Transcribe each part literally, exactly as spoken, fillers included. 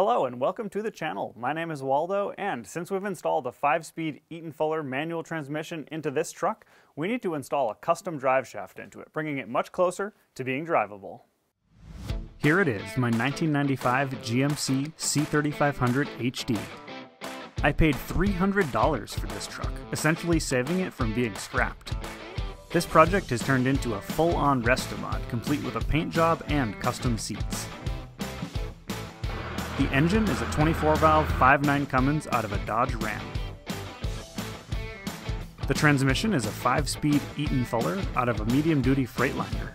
Hello and welcome to the channel. My name is Waldo, and since we've installed a five-speed Eaton Fuller manual transmission into this truck, we need to install a custom drive shaft into it, bringing it much closer to being drivable. Here it is, my nineteen ninety-five G M C C thirty-five hundred H D. I paid three hundred dollars for this truck, essentially saving it from being scrapped. This project has turned into a full-on resto-mod, complete with a paint job and custom seats. The engine is a twenty-four valve five nine Cummins out of a Dodge Ram. The transmission is a five-speed Eaton Fuller out of a medium-duty Freightliner.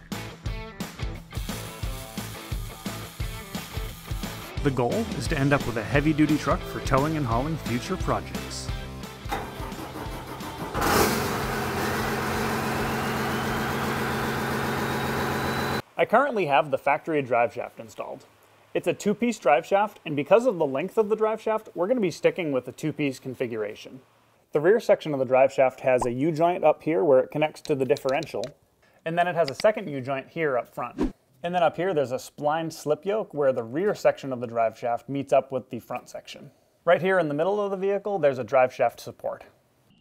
The goal is to end up with a heavy-duty truck for towing and hauling future projects. I currently have the factory drive shaft installed. It's a two-piece drive shaft, and because of the length of the drive shaft, we're going to be sticking with the two-piece configuration. The rear section of the drive shaft has a U-joint up here where it connects to the differential, and then it has a second U-joint here up front. And then up here there's a splined slip yoke where the rear section of the drive shaft meets up with the front section. Right here in the middle of the vehicle there's a drive shaft support.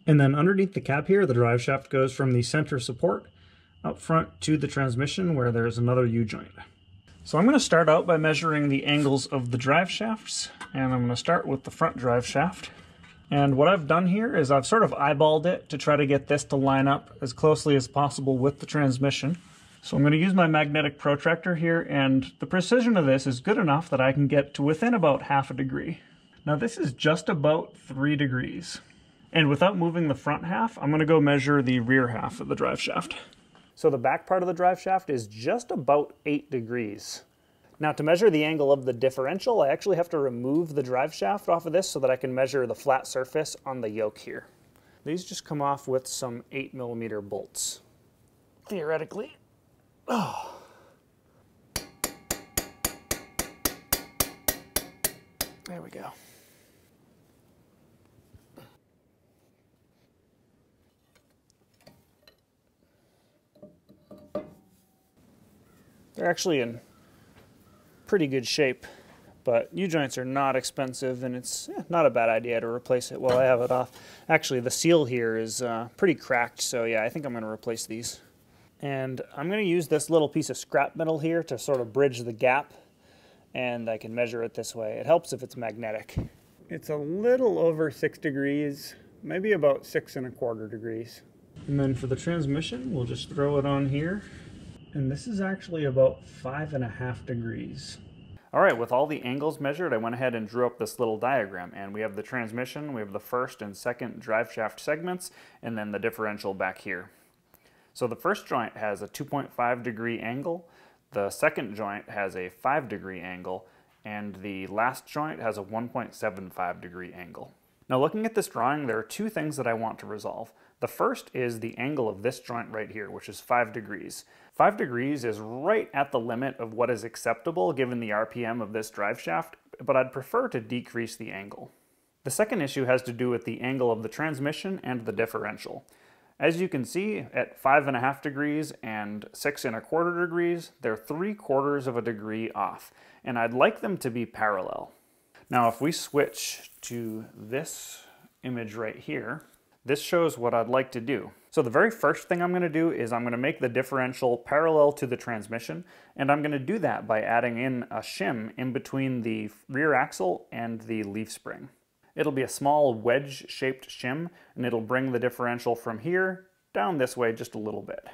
And then underneath the cab here the drive shaft goes from the center support up front to the transmission where there's another U-joint. So I'm going to start out by measuring the angles of the drive shafts, and I'm going to start with the front drive shaft. And what I've done here is I've sort of eyeballed it to try to get this to line up as closely as possible with the transmission. So I'm going to use my magnetic protractor here, and the precision of this is good enough that I can get to within about half a degree. Now this is just about three degrees. And without moving the front half, I'm going to go measure the rear half of the drive shaft. So the back part of the drive shaft is just about eight degrees. Now to measure the angle of the differential, I actually have to remove the drive shaft off of this so that I can measure the flat surface on the yoke here. These just come off with some eight millimeter bolts. Theoretically. Oh. There we go. They're actually in pretty good shape, but U-joints are not expensive, and it's not a bad idea to replace it while I have it off. Actually, the seal here is uh, pretty cracked, so yeah, I think I'm going to replace these. And I'm going to use this little piece of scrap metal here to sort of bridge the gap, and I can measure it this way. It helps if it's magnetic. It's a little over six degrees, maybe about six and a quarter degrees. And then for the transmission, we'll just throw it on here. And this is actually about five and a half degrees. All right, with all the angles measured, I went ahead and drew up this little diagram, and we have the transmission, we have the first and second drive shaft segments, and then the differential back here. So the first joint has a two point five degree angle, the second joint has a five degree angle, and the last joint has a one point seven five degree angle. Now looking at this drawing, there are two things that I want to resolve. The first is the angle of this joint right here, which is five degrees. Five degrees is right at the limit of what is acceptable given the R P M of this drive shaft, but I'd prefer to decrease the angle. The second issue has to do with the angle of the transmission and the differential. As you can see, at five and a half degrees and six and a quarter degrees, they're three quarters of a degree off, and I'd like them to be parallel. Now if we switch to this image right here, this shows what I'd like to do. So the very first thing I'm going to do is I'm going to make the differential parallel to the transmission, and I'm going to do that by adding in a shim in between the rear axle and the leaf spring. It'll be a small wedge-shaped shim, and it'll bring the differential from here down this way just a little bit.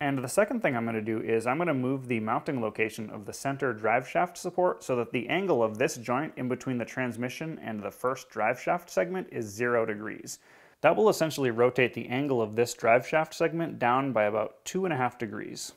And the second thing I'm going to do is I'm going to move the mounting location of the center drive shaft support so that the angle of this joint in between the transmission and the first drive shaft segment is zero degrees. That will essentially rotate the angle of this drive shaft segment down by about two and a half degrees.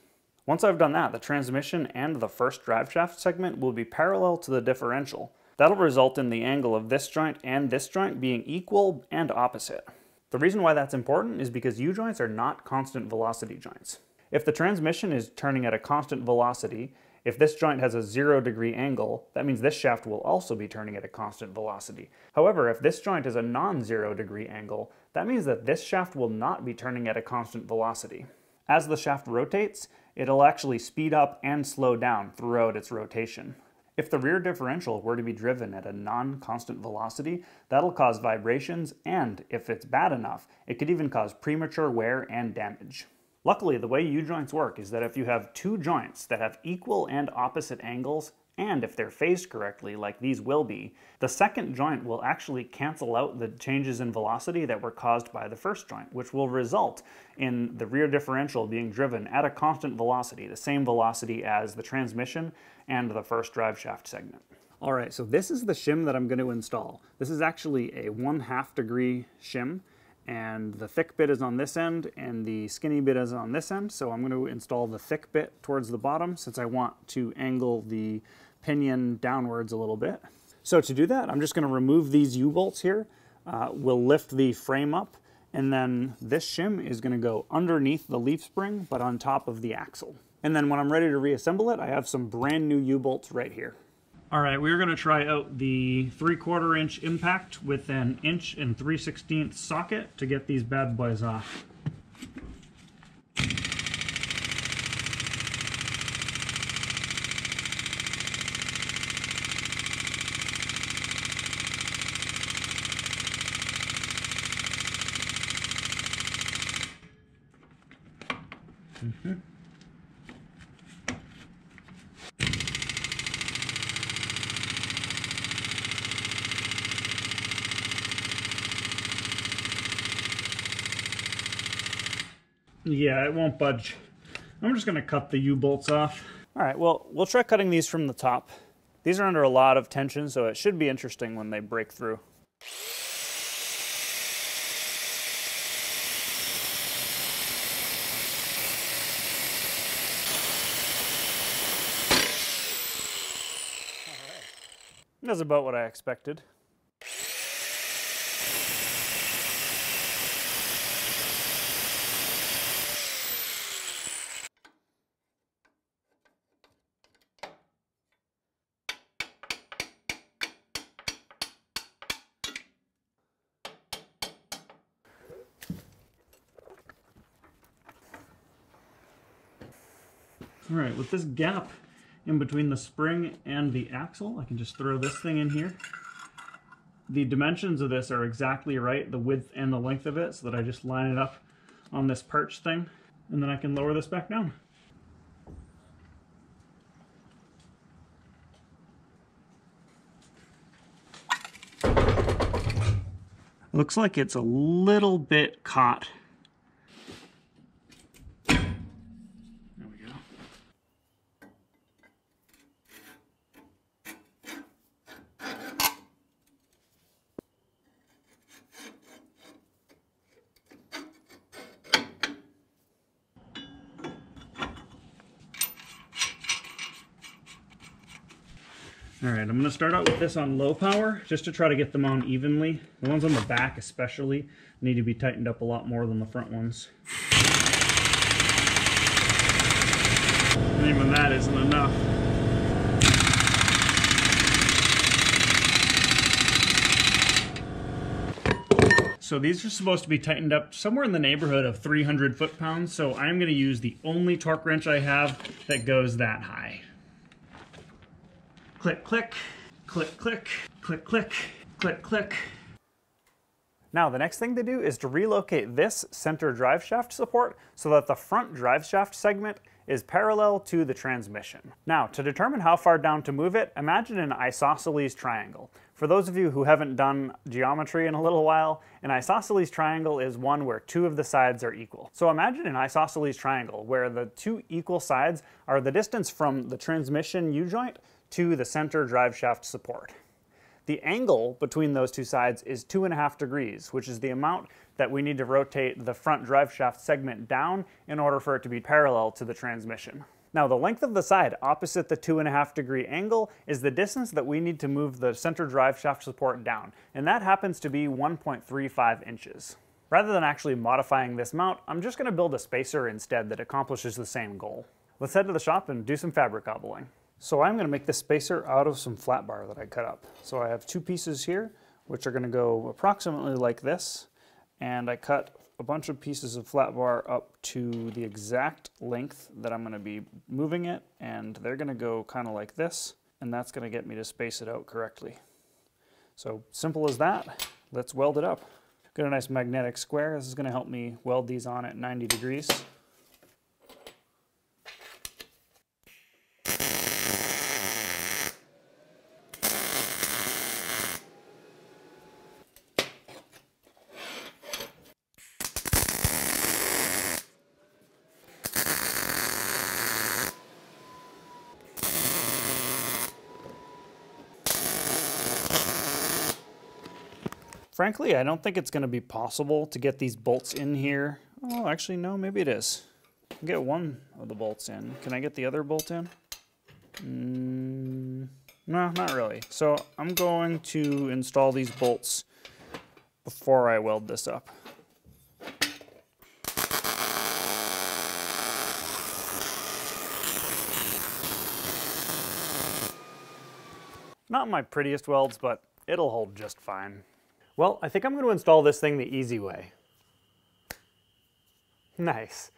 Once I've done that, the transmission and the first drive shaft segment will be parallel to the differential. That'll result in the angle of this joint and this joint being equal and opposite. The reason why that's important is because U-joints are not constant velocity joints. If the transmission is turning at a constant velocity, if this joint has a zero degree angle, that means this shaft will also be turning at a constant velocity. However, if this joint is a non-zero degree angle, that means that this shaft will not be turning at a constant velocity. As the shaft rotates, it'll actually speed up and slow down throughout its rotation. If the rear differential were to be driven at a non-constant velocity, that'll cause vibrations, and if it's bad enough, it could even cause premature wear and damage. Luckily, the way U-joints work is that if you have two joints that have equal and opposite angles, and if they're phased correctly, like these will be, the second joint will actually cancel out the changes in velocity that were caused by the first joint, which will result in the rear differential being driven at a constant velocity, the same velocity as the transmission and the first driveshaft segment. All right, so this is the shim that I'm going to install. This is actually a one-half degree shim, and the thick bit is on this end and the skinny bit is on this end, so I'm going to install the thick bit towards the bottom since I want to angle the pinion downwards a little bit. So to do that, I'm just going to remove these U-bolts here. Uh, we'll lift the frame up, and then this shim is going to go underneath the leaf spring but on top of the axle. And then when I'm ready to reassemble it, I have some brand new U-bolts right here. All right, we're going to try out the three-quarter inch impact with an inch and three sixteenths socket to get these bad boys off. Mm-hmm. Yeah, it won't budge. I'm just gonna cut the U-bolts off. All right, well, we'll try cutting these from the top. These are under a lot of tension, so it should be interesting when they break through. All right. That's about what I expected. All right, with this gap in between the spring and the axle, I can just throw this thing in here. The dimensions of this are exactly right, the width and the length of it, so that I just line it up on this perch thing, and then I can lower this back down. Looks like it's a little bit caught. All right, I'm going to start out with this on low power just to try to get them on evenly. The ones on the back especially need to be tightened up a lot more than the front ones. And even that isn't enough. So these are supposed to be tightened up somewhere in the neighborhood of three hundred foot-pounds, so I'm going to use the only torque wrench I have that goes that high. Click, click, click, click, click, click, click, click. Now the next thing to do is to relocate this center driveshaft support so that the front driveshaft segment is parallel to the transmission. Now, to determine how far down to move it, imagine an isosceles triangle. For those of you who haven't done geometry in a little while, an isosceles triangle is one where two of the sides are equal. So imagine an isosceles triangle where the two equal sides are the distance from the transmission U-joint to the center driveshaft support. The angle between those two sides is two and a half degrees, which is the amount that we need to rotate the front driveshaft segment down in order for it to be parallel to the transmission. Now, the length of the side opposite the two and a half degree angle is the distance that we need to move the center driveshaft support down, and that happens to be one point three five inches. Rather than actually modifying this mount, I'm just going to build a spacer instead that accomplishes the same goal. Let's head to the shop and do some fabric hobbling. So I'm going to make this spacer out of some flat bar that I cut up. So I have two pieces here, which are going to go approximately like this. And I cut a bunch of pieces of flat bar up to the exact length that I'm going to be moving it. And they're going to go kind of like this. and that's going to get me to space it out correctly. So simple as that. Let's weld it up. Got a nice magnetic square. This is going to help me weld these on at ninety degrees. Frankly, I don't think it's going to be possible to get these bolts in here. Oh, actually, no, maybe it is. I'll get one of the bolts in. Can I get the other bolt in? Mm, no, not really. So I'm going to install these bolts before I weld this up. Not my prettiest welds, but it'll hold just fine. Well, I think I'm going to install this thing the easy way. Nice.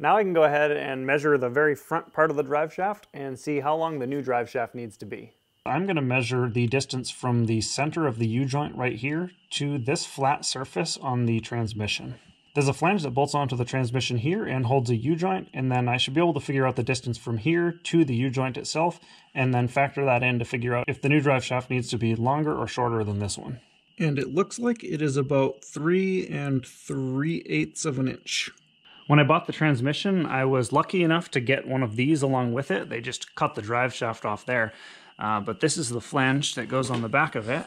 Now I can go ahead and measure the very front part of the drive shaft and see how long the new drive shaft needs to be. I'm going to measure the distance from the center of the U-joint right here to this flat surface on the transmission. There's a flange that bolts onto the transmission here and holds a U-joint, and then I should be able to figure out the distance from here to the U-joint itself, and then factor that in to figure out if the new drive shaft needs to be longer or shorter than this one. And it looks like it is about three and three eighths of an inch. When I bought the transmission, I was lucky enough to get one of these along with it. They just cut the drive shaft off there. Uh, but this is the flange that goes on the back of it.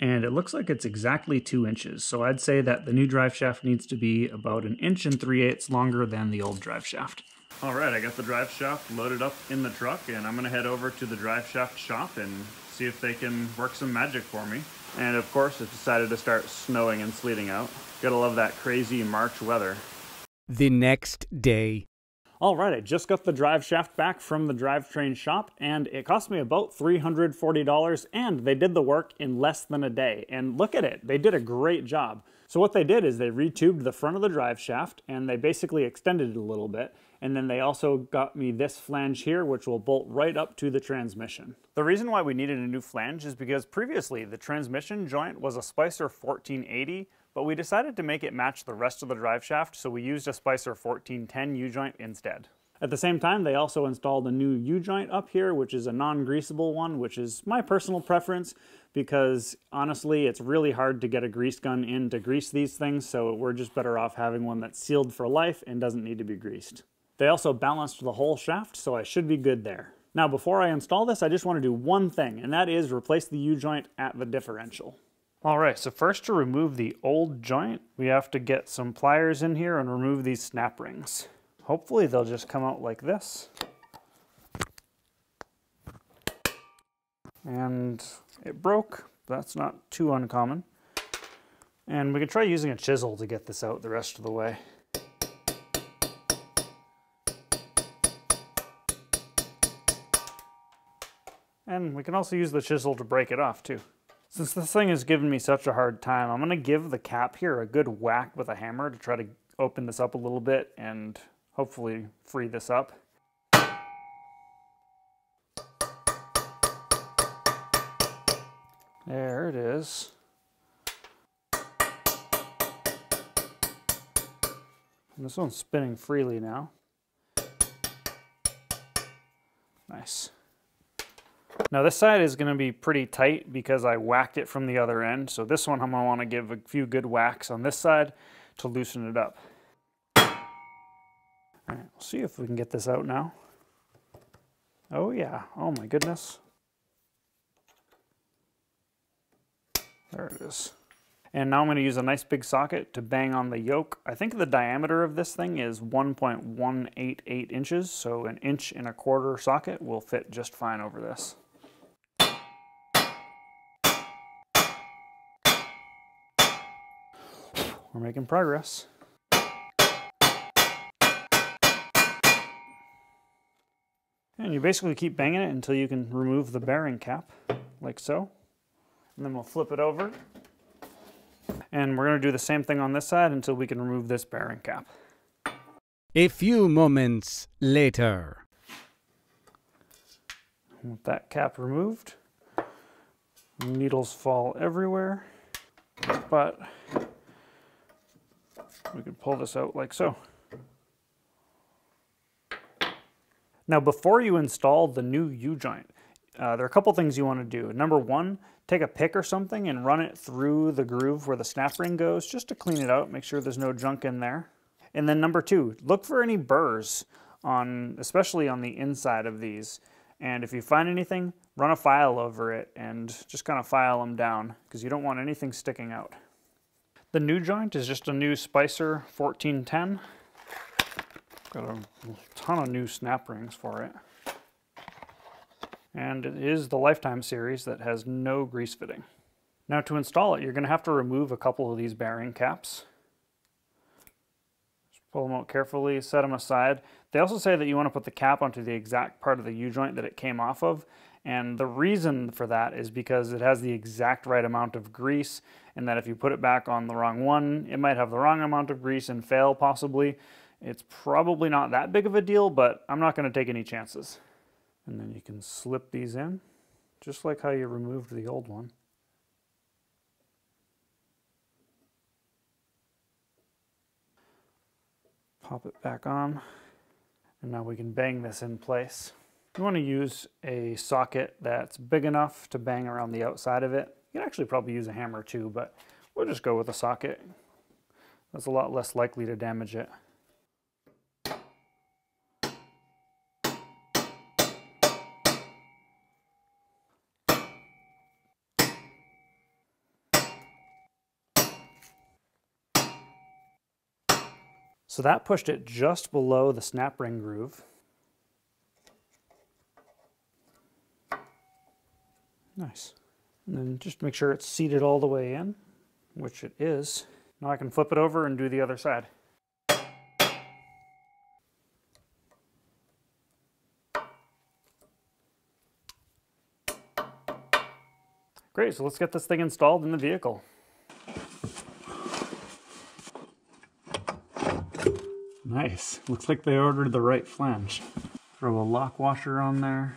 And it looks like it's exactly two inches. So I'd say that the new drive shaft needs to be about an inch and three eighths longer than the old drive shaft. All right, I got the drive shaft loaded up in the truck, and I'm gonna head over to the drive shaft shop and see if they can work some magic for me. And of course, it decided to start snowing and sleeting out. Gotta love that crazy March weather. The next day. All right, I just got the drive shaft back from the drivetrain shop, and it cost me about three hundred forty dollars, and they did the work in less than a day. And look at it, they did a great job. So what they did is they retubed the front of the drive shaft, and they basically extended it a little bit. And then they also got me this flange here, which will bolt right up to the transmission. The reason why we needed a new flange is because previously the transmission joint was a Spicer fourteen eighty, but we decided to make it match the rest of the drive shaft, so we used a Spicer fourteen ten U-joint instead. At the same time, they also installed a new U-joint up here, which is a non-greasable one, which is my personal preference, because honestly, it's really hard to get a grease gun in to grease these things, so we're just better off having one that's sealed for life and doesn't need to be greased. They also balanced the whole shaft, so I should be good there. Now, before I install this, I just want to do one thing, and that is replace the U-joint at the differential. All right, so first to remove the old joint, we have to get some pliers in here and remove these snap rings. Hopefully they'll just come out like this. And it broke. That's not too uncommon. And we could try using a chisel to get this out the rest of the way. And we can also use the chisel to break it off too. Since this thing has given me such a hard time, I'm gonna give the cap here a good whack with a hammer to try to open this up a little bit and hopefully free this up. There it is. And this one's spinning freely now. Nice. Now this side is going to be pretty tight because I whacked it from the other end, so this one I'm going to want to give a few good whacks on this side to loosen it up. All right, we'll see if we can get this out now. Oh yeah, oh my goodness. There it is. And now I'm going to use a nice big socket to bang on the yoke. I think the diameter of this thing is one point one eight eight inches, so an inch and a quarter socket will fit just fine over this. We're making progress. And you basically keep banging it until you can remove the bearing cap, like so. And then we'll flip it over. And we're going to do the same thing on this side until we can remove this bearing cap. A few moments later. With that cap removed, needles fall everywhere, but we can pull this out like so. Now, before you install the new U-joint, uh, there are a couple things you want to do. Number one, take a pick or something and run it through the groove where the snap ring goes, just to clean it out, make sure there's no junk in there. And then number two, look for any burrs on, especially on the inside of these. And if you find anything, run a file over it and just kind of file them down, because you don't want anything sticking out. The new joint is just a new Spicer fourteen ten. Got a ton of new snap rings for it. And it is the Lifetime series that has no grease fitting. Now, to install it, you're going to have to remove a couple of these bearing caps. Pull them out carefully, set them aside. They also say that you want to put the cap onto the exact part of the U-joint that it came off of, and the reason for that is because it has the exact right amount of grease, and that if you put it back on the wrong one, it might have the wrong amount of grease and fail possibly. It's probably not that big of a deal, but I'm not going to take any chances. And then you can slip these in, just like how you removed the old one. Pop it back on, and now we can bang this in place. You want to use a socket that's big enough to bang around the outside of it. You can actually probably use a hammer too, but we'll just go with a socket. That's a lot less likely to damage it. So that pushed it just below the snap ring groove. Nice. And then just make sure it's seated all the way in, which it is. Now I can flip it over and do the other side. Great, so let's get this thing installed in the vehicle. Nice, looks like they ordered the right flange. Throw a lock washer on there.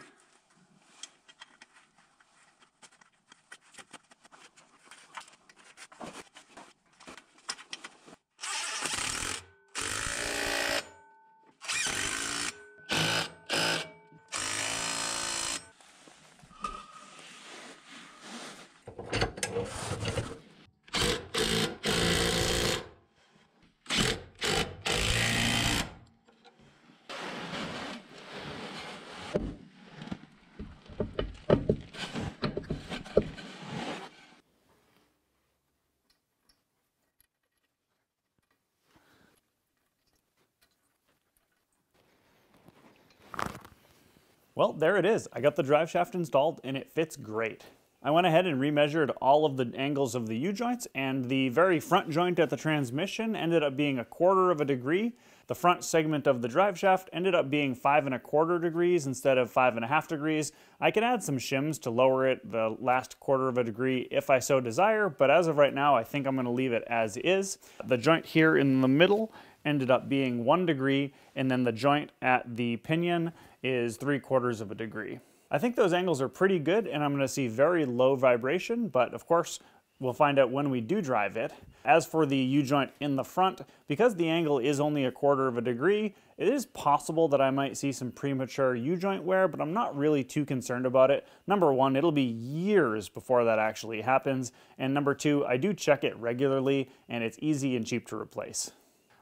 Well, there it is. I got the drive shaft installed and it fits great. I went ahead and remeasured all of the angles of the U-joints, and the very front joint at the transmission ended up being a quarter of a degree. The front segment of the drive shaft ended up being five and a quarter degrees instead of five and a half degrees. I can add some shims to lower it the last quarter of a degree if I so desire, but as of right now, I think I'm going to leave it as is. The joint here in the middle ended up being one degree, and then the joint at the pinion is three quarters of a degree. I think those angles are pretty good, and I'm going to see very low vibration, but of course we'll find out when we do drive it. As for the U-joint in the front, because the angle is only a quarter of a degree, it is possible that I might see some premature U-joint wear, but I'm not really too concerned about it. Number one, it'll be years before that actually happens, and number two, I do check it regularly, and it's easy and cheap to replace.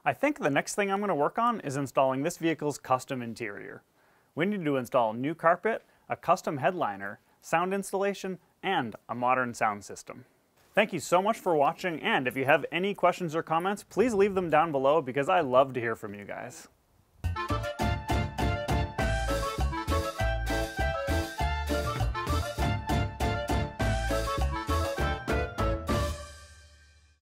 I think the next thing I'm going to work on is installing this vehicle's custom interior. We need to install new carpet, a custom headliner, sound installation, and a modern sound system. Thank you so much for watching, and if you have any questions or comments, please leave them down below, because I love to hear from you guys.